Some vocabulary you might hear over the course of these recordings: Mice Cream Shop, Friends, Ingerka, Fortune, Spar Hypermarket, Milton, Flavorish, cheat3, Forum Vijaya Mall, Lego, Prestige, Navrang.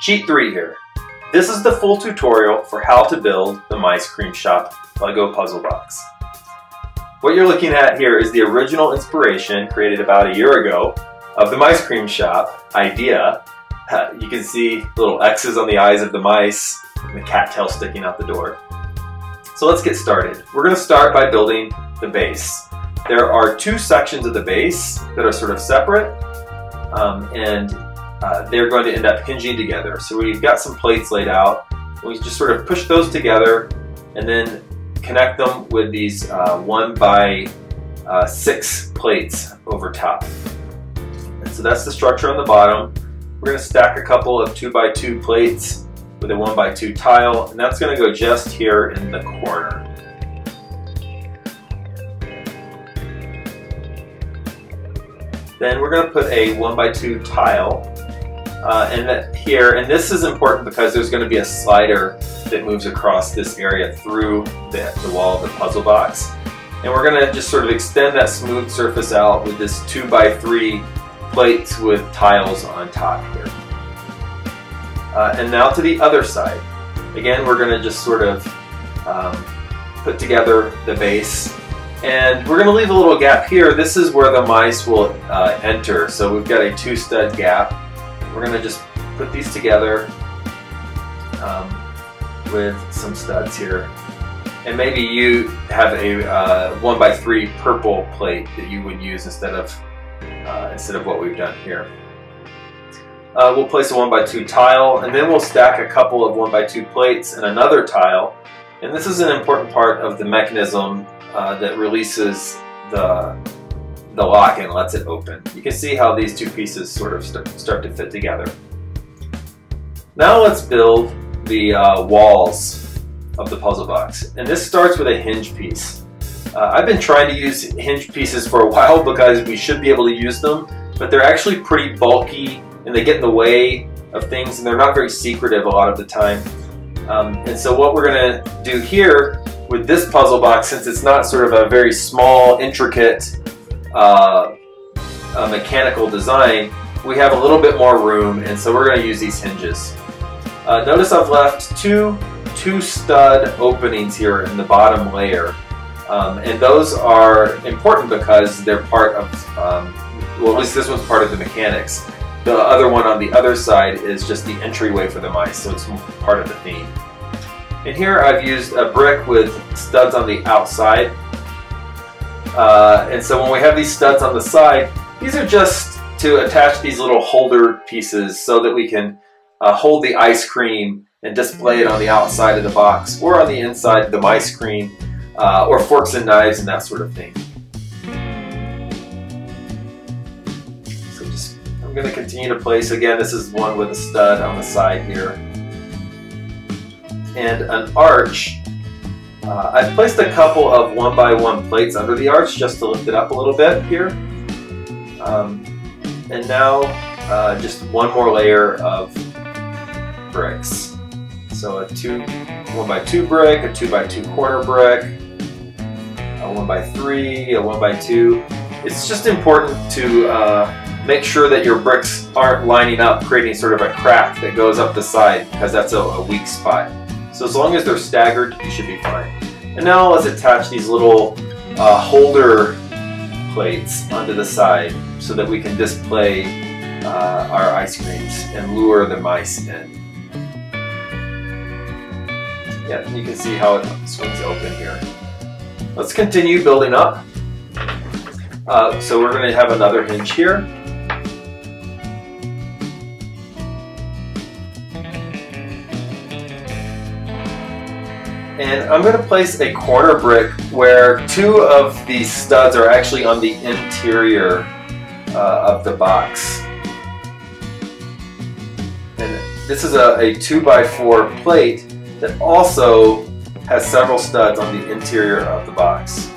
Cheat 3 here. This is the full tutorial for how to build the Mice Cream Shop Lego puzzle box. What you're looking at here is the original inspiration created about a year ago of the Mice Cream Shop idea. You can see little X's on the eyes of the mice and the cat tail sticking out the door. So let's get started. We're going to start by building the base. There are two sections of the base that are sort of separate and they're going to end up hinging together. So we've got some plates laid out. We just sort of push those together and then connect them with these 1 by 6 plates over top. And so that's the structure on the bottom. We're going to stack a couple of 2 by 2 plates with a 1 by 2 tile, and that's going to go just here in the corner. Then we're going to put a 1 by 2 tile here, and this is important because there's going to be a slider that moves across this area through the wall of the puzzle box. And we're going to just sort of extend that smooth surface out with this 2 by 3 plates with tiles on top here. And now to the other side. Again, we're going to just sort of put together the base. And we're going to leave a little gap here. This is where the mice will enter. So we've got a 2 stud gap. We're going to just put these together with some studs here. And maybe you have a 1 by 3 purple plate that you would use instead of what we've done here. We'll place a 1 by 2 tile, and then we'll stack a couple of 1 by 2 plates and another tile. And this is an important part of the mechanism that releases the lock and lets it open. You can see how these two pieces sort of start to fit together. Now let's build the walls of the puzzle box, and this starts with a hinge piece. I've been trying to use hinge pieces for a while because we should be able to use them, but they're actually pretty bulky and they get in the way of things, and they're not very secretive a lot of the time. And so what we're going to do here with this puzzle box, since it's not sort of a very small, intricate mechanical design, we have a little bit more room, and so we're going to use these hinges. Notice I've left two 2-stud openings here in the bottom layer, and those are important because they're part of, well, at least this one's part of the mechanics. The other one on the other side is just the entryway for the mice, so it's part of the theme. And here I've used a brick with studs on the outside. And so when we have these studs on the side, these are just to attach these little holder pieces so that we can hold the ice cream and display it on the outside of the box or on the inside of the mice cream or forks and knives and that sort of thing. So just, I'm going to continue to place. Again, this is one with a stud on the side here. And an arch. I've placed a couple of 1 by 1 plates under the arch just to lift it up a little bit here. And now just one more layer of bricks. So a 1 by 2 brick, a 2 by 2 corner brick, a 1 by 3, a 1 by 2. It's just important to make sure that your bricks aren't lining up, creating sort of a crack that goes up the side, because that's a weak spot. So as long as they're staggered, you should be fine. And now let's attach these little holder plates onto the side so that we can display our ice creams and lure the mice in. Yeah, you can see how it swings open here. Let's continue building up. So we're going to have another hinge here. And I'm going to place a corner brick where two of these studs are actually on the interior of the box. And this is a 2 by 4 plate that also has several studs on the interior of the box.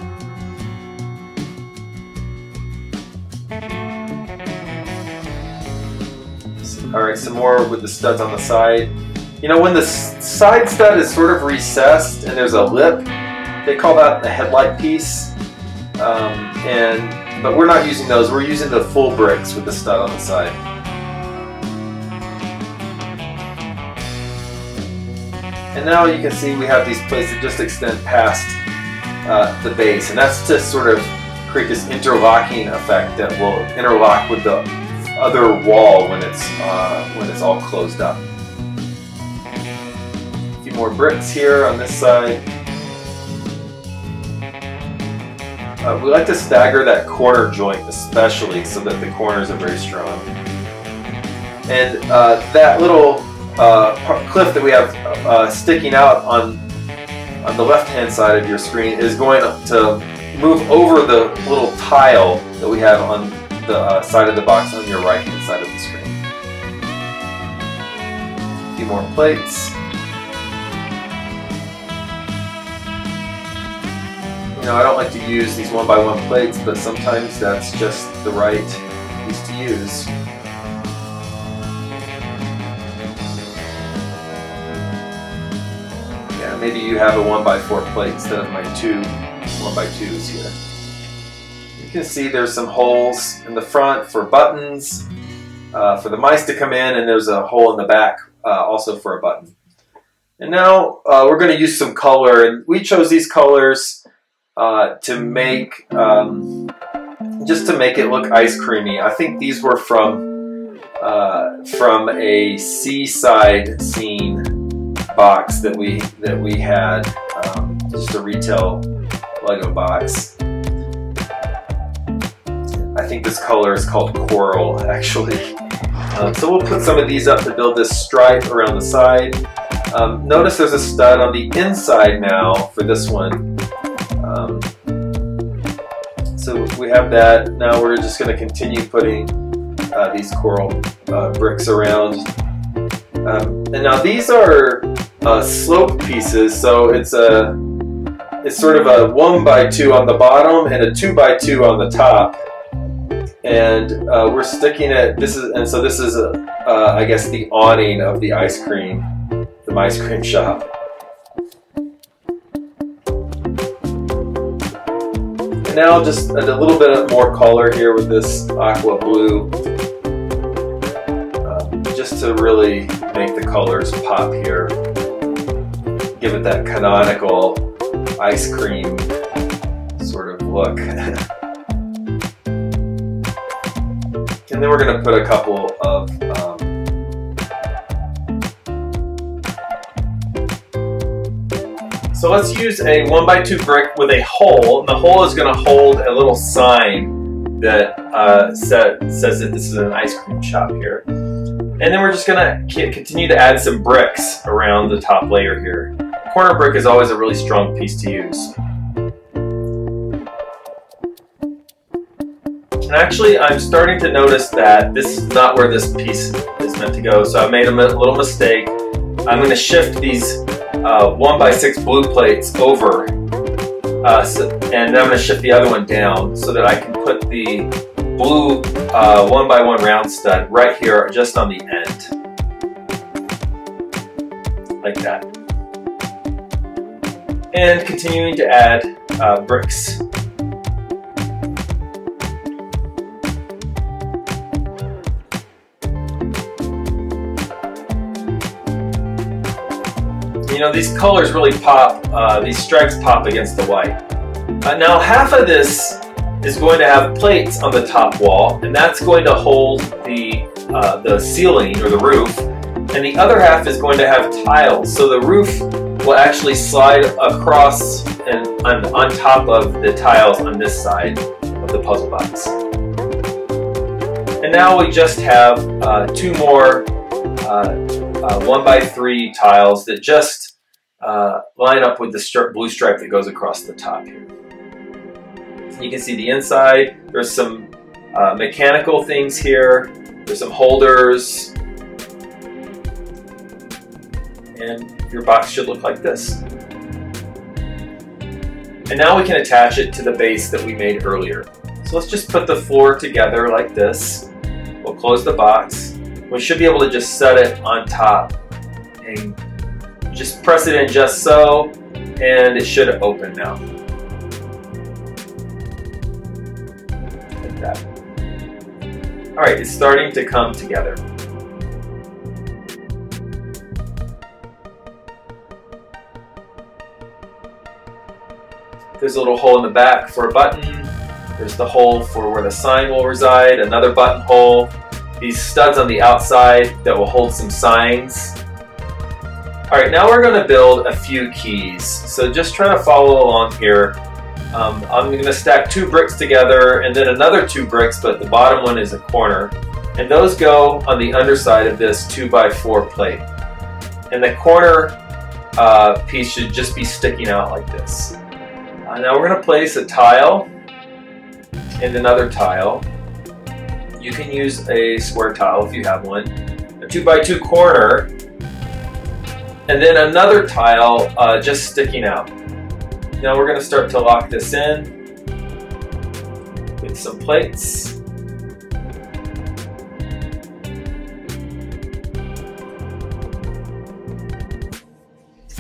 Alright, some more with the studs on the side. You know, when the side stud is sort of recessed and there's a lip, they call that the headlight piece. But we're not using those. We're using the full bricks with the stud on the side. And now you can see we have these plates that just extend past the base, and that's to sort of create this interlocking effect that will interlock with the other wall when it's all closed up. A few more bricks here on this side. We like to stagger that corner joint especially so that the corners are very strong. And that little cliff that we have sticking out on the left-hand side of your screen is going to move over the little tile that we have on the side of the box on your right-hand side of the screen. A few more plates. You know, I don't like to use these one-by-one plates, but sometimes that's just the right piece to use. Yeah, maybe you have a 1x4 plate instead of my 2 1x2s here. You can see there's some holes in the front for buttons, for the mice to come in, and there's a hole in the back also for a button. And now we're going to use some color, and we chose these colors to make, just to make it look ice creamy. I think these were from a seaside scene box that we had, just a retail Lego box. I think this color is called coral, actually. So we'll put some of these up to build this stripe around the side. Notice there's a stud on the inside now for this one. So we have that. Now we're just going to continue putting these coral bricks around. And now these are slope pieces, so it's sort of a 1x2 on the bottom and a 2x2 on the top. And we're sticking it. This is I guess the awning of the ice cream, the Mice Cream Shop. Now just a little bit more color here with this aqua blue, just to really make the colors pop here. Give it that canonical ice cream sort of look. And then we're going to put a couple of So let's use a 1x2 brick with a hole, and the hole is going to hold a little sign that says that this is an ice cream shop here. And then we're just going to continue to add some bricks around the top layer here. Corner brick is always a really strong piece to use. And actually, I'm starting to notice that this is not where this piece is meant to go, so I made a little mistake. I'm going to shift these 1x6 blue plates over, and then I'm going to shift the other one down so that I can put the blue 1x1 round stud right here, just on the end, like that. And continuing to add bricks. You know, these colors really pop, these stripes pop against the white. Now half of this is going to have plates on the top wall, and that's going to hold the ceiling or the roof, and the other half is going to have tiles, so the roof will actually slide across and on top of the tiles on this side of the puzzle box. And now we just have two more 1x3 tiles that just line up with the blue stripe that goes across the top here. You can see the inside. There's some mechanical things here. There's some holders. And your box should look like this. And now we can attach it to the base that we made earlier. So let's just put the floor together like this. We'll close the box. We should be able to just set it on top and just press it in just so, and it should open now. Like that. All right, it's starting to come together. There's a little hole in the back for a button. There's the hole for where the sign will reside, another button hole. These studs on the outside that will hold some signs. Alright, now we're going to build a few keys. So just try to follow along here. I'm going to stack two bricks together and then another two bricks, but the bottom one is a corner. And those go on the underside of this 2x4 plate. And the corner piece should just be sticking out like this. Now we're going to place a tile and another tile. You can use a square tile if you have one. A 2x2 corner, and then another tile just sticking out. Now we're going to start to lock this in with some plates.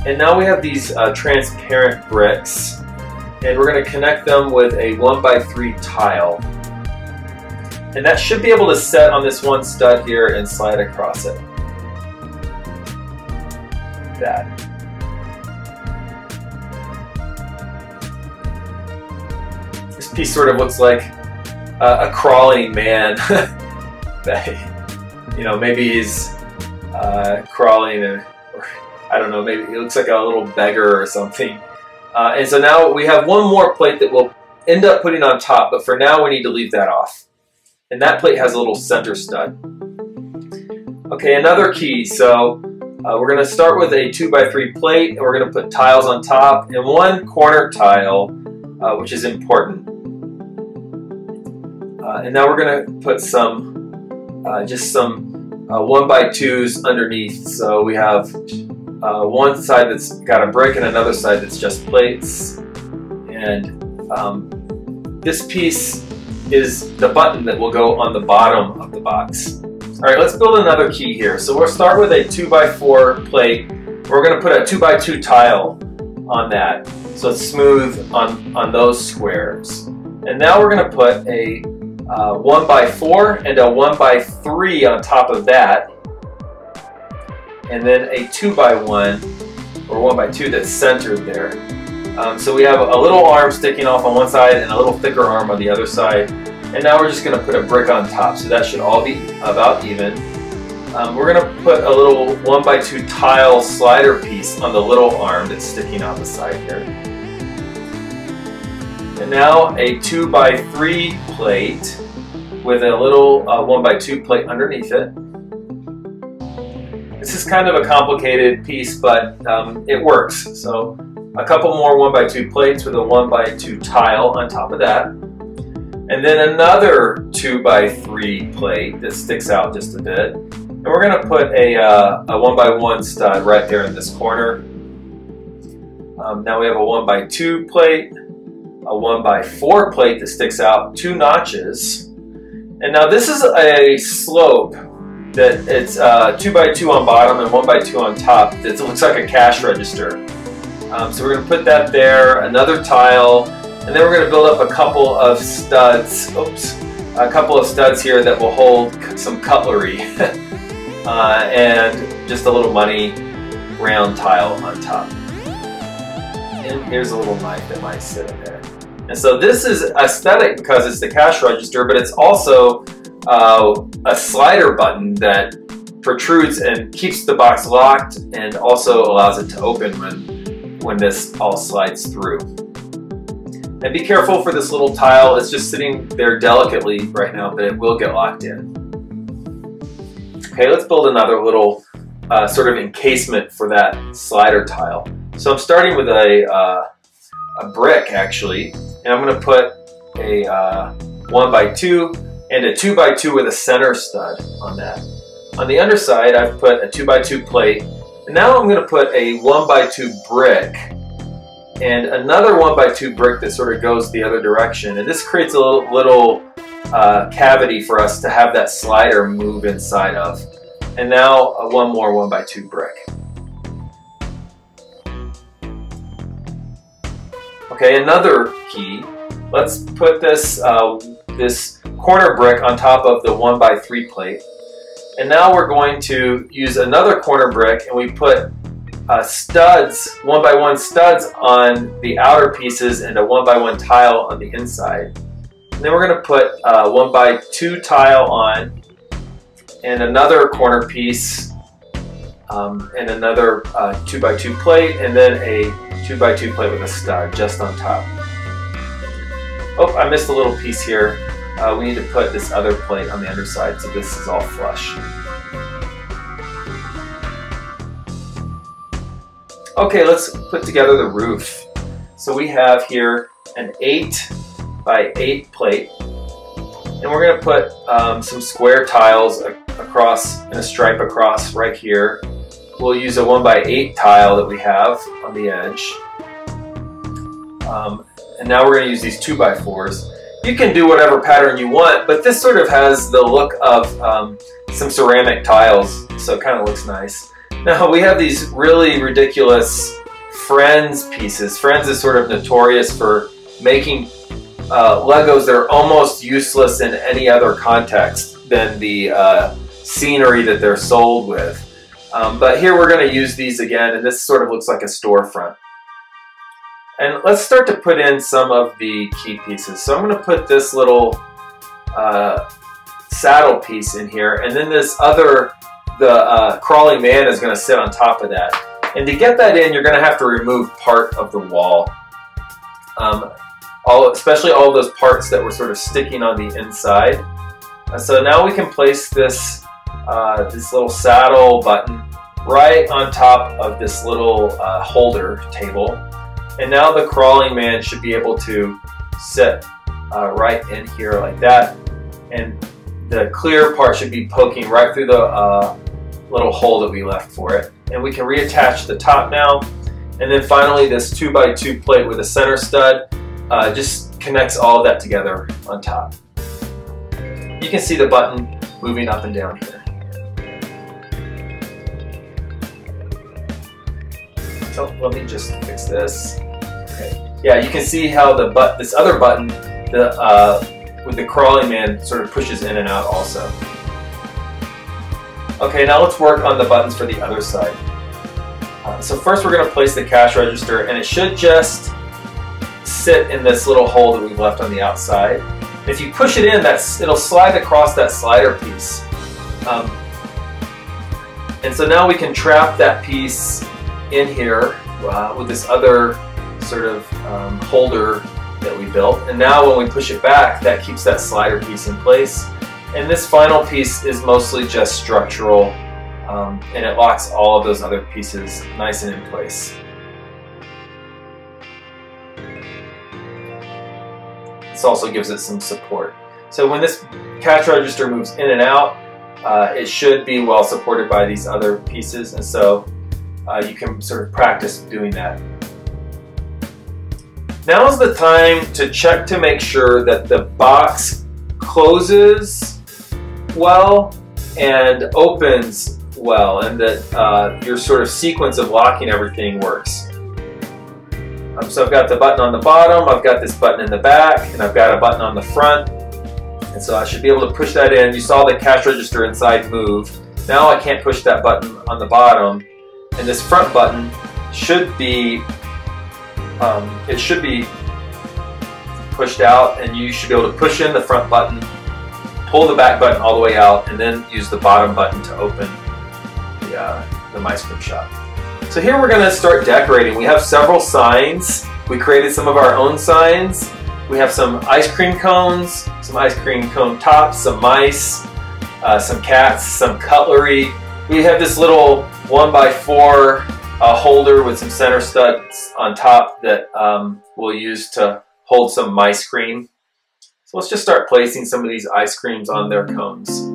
And now we have these transparent bricks, and we're going to connect them with a 1x3 tile. And that should be able to set on this one stud here and slide across it. Like that. This piece sort of looks like a crawling man. You know, maybe he's crawling, or I don't know, maybe he looks like a little beggar or something. And so now we have one more plate that we'll end up putting on top, but for now we need to leave that off. And that plate has a little center stud. Okay, another key. So we're going to start with a 2x3 plate, and we're going to put tiles on top and one corner tile, which is important. And now we're going to put some, just some 1x2s underneath. So we have one side that's got a brick and another side that's just plates. And this piece is the button that will go on the bottom of the box. Alright, let's build another key here. So we'll start with a 2x4 plate. We're going to put a 2x2 tile on that, so it's smooth on those squares. And now we're going to put a 1x4 and a 1x3 on top of that, and then a 2x1 or 1x2 that's centered there. So we have a little arm sticking off on one side and a little thicker arm on the other side. And now we're just going to put a brick on top, so that should all be about even. We're going to put a little 1x2 tile slider piece on the little arm that's sticking out the side here. And now a 2x3 plate with a little 1x2 plate underneath it. This is kind of a complicated piece, but it works. So a couple more 1x2 plates with a 1x2 tile on top of that. And then another 2x3 plate that sticks out just a bit. And we're going to put a 1x1 stud right there in this corner. Now we have a 1x2 plate, a 1x4 plate that sticks out 2 notches. And now this is a slope that it's 2x2 on bottom and 1x2 on top. It looks like a cash register. So we're going to put that there, another tile, and then we're going to build up a couple of studs, here that will hold some cutlery and just a little money round tile on top. And here's a little knife that might sit in there. And so this is aesthetic because it's the cash register, but it's also a slider button that protrudes and keeps the box locked and also allows it to open when this all slides through. And be careful for this little tile. It's just sitting there delicately right now, but it will get locked in. Okay, let's build another little sort of encasement for that slider tile. So I'm starting with a brick, actually, and I'm going to put a 1x2 and a 2x2 with a center stud on that. On the underside, I've put a 2x2 plate. And now I'm going to put a 1x2 brick and another 1x2 brick that sort of goes the other direction. And this creates a little cavity for us to have that slider move inside of. And now one more 1x2 brick. Okay, another key. Let's put this, this corner brick on top of the 1x3 plate. And now we're going to use another corner brick, and we put studs, 1x1 studs on the outer pieces and a 1x1 tile on the inside. And then we're going to put 1x2 tile on and another corner piece and another 2x2 plate, and then a 2x2 plate with a stud just on top. Oh, I missed a little piece here. We need to put this other plate on the underside so this is all flush. Okay, let's put together the roof. So we have here an 8x8 plate, and we're going to put some square tiles across and a stripe across right here. We'll use a 1x8 tile that we have on the edge. And now we're going to use these 2x4s. You can do whatever pattern you want, but this sort of has the look of some ceramic tiles, so it kind of looks nice. Now we have these really ridiculous Friends pieces. Friends is sort of notorious for making Legos that are almost useless in any other context than the scenery that they're sold with. But here we're going to use these again, and this sort of looks like a storefront. And let's start to put in some of the key pieces. So I'm going to put this little saddle piece in here, and then this other, the crawling man is going to sit on top of that. And to get that in, you're going to have to remove part of the wall, especially all those parts that were sort of sticking on the inside. So now we can place this, this little saddle button right on top of this little holder table. And now the crawling man should be able to sit right in here like that. And the clear part should be poking right through the little hole that we left for it. And we can reattach the top now. And then finally this 2x2 plate with a center stud just connects all of that together on top. You can see the button moving up and down here. So let me just fix this. Okay. Yeah, you can see how the this other button, the with the crawling man, sort of pushes in and out also. Okay, now let's work on the buttons for the other side. So first we're going to place the cash register, and it should just sit in this little hole that we've left on the outside. If you push it in, it'll slide across that slider piece. And so now we can trap that piece in here with this other sort of holder that we built, and now when we push it back, that keeps that slider piece in place. And this final piece is mostly just structural, and it locks all of those other pieces nice and in place. This also gives it some support. So when this cash register moves in and out, it should be well supported by these other pieces, and so you can sort of practice doing that. Now is the time to check to make sure that the box closes well and opens well, and that your sort of sequence of locking everything works. So I've got the button on the bottom, I've got this button in the back, and I've got a button on the front. And so I should be able to push that in. You saw the cash register inside move. Now I can't push that button on the bottom. And this front button should be, it should be pushed out, and you should be able to push in the front button, pull the back button all the way out, and then use the bottom button to open the Mice Cream Shop. So here we're going to start decorating. We have several signs. We created some of our own signs. We have some ice cream cones, some ice cream cone tops, some mice, some cats, some cutlery. We have this little 1x4 holder with some center studs on top that we'll use to hold some mice cream. So let's just start placing some of these ice creams on their cones.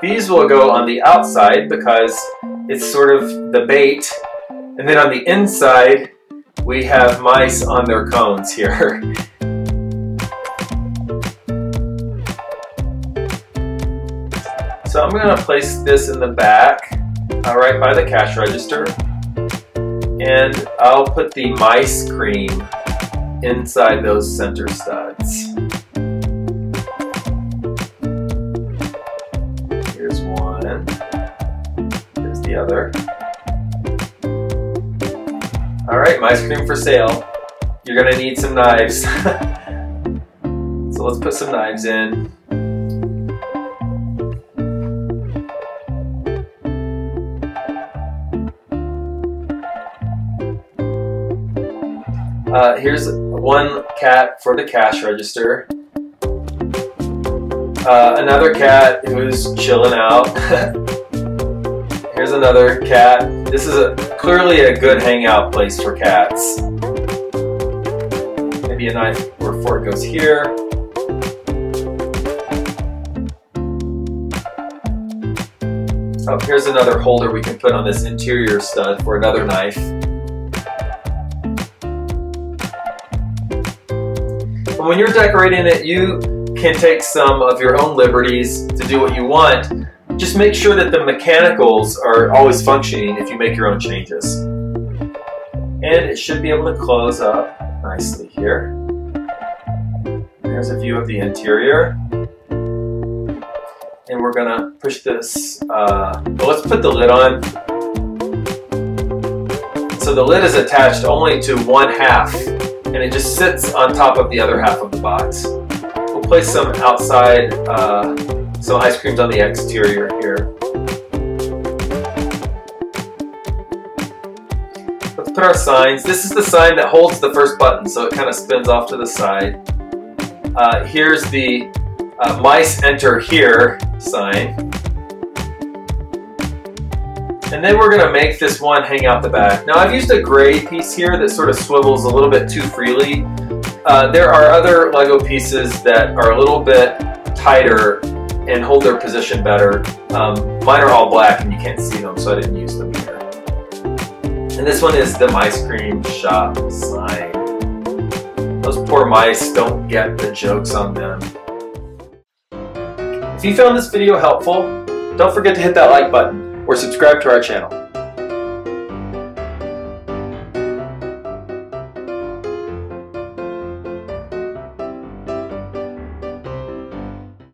These will go on the outside because it's sort of the bait. And then on the inside, we have mice on their cones here. So I'm going to place this in the back, right by the cash register, and I'll put the mice cream inside those center studs. Here's one, here's the other. Alright, mice cream for sale. You're gonna need some knives. So let's put some knives in. Here's one cat for the cash register. Another cat who's chilling out. Here's another cat. This is clearly a good hangout place for cats. Maybe a knife or fork goes here. Oh, here's another holder we can put on this interior stud for another knife. And when you're decorating it, you can take some of your own liberties to do what you want. Just make sure that the mechanicals are always functioning if you make your own changes. And it should be able to close up nicely here. There's a view of the interior. And we're gonna push this, well, let's put the lid on. So the lid is attached only to one half, and it just sits on top of the other half of the box. We'll place some outside, some ice creams on the exterior here. Let's put our signs. This is the sign that holds the first button, so it kind of spins off to the side. Here's the mice enter here sign. And then we're gonna make this one hang out the back. Now I've used a gray piece here that sort of swivels a little bit too freely. There are other Lego pieces that are a little bit tighter and hold their position better. Mine are all black and you can't see them, so I didn't use them here. And this one is the Mice Cream Shop sign. Those poor mice don't get the jokes on them. If you found this video helpful, don't forget to hit that like button or subscribe to our channel.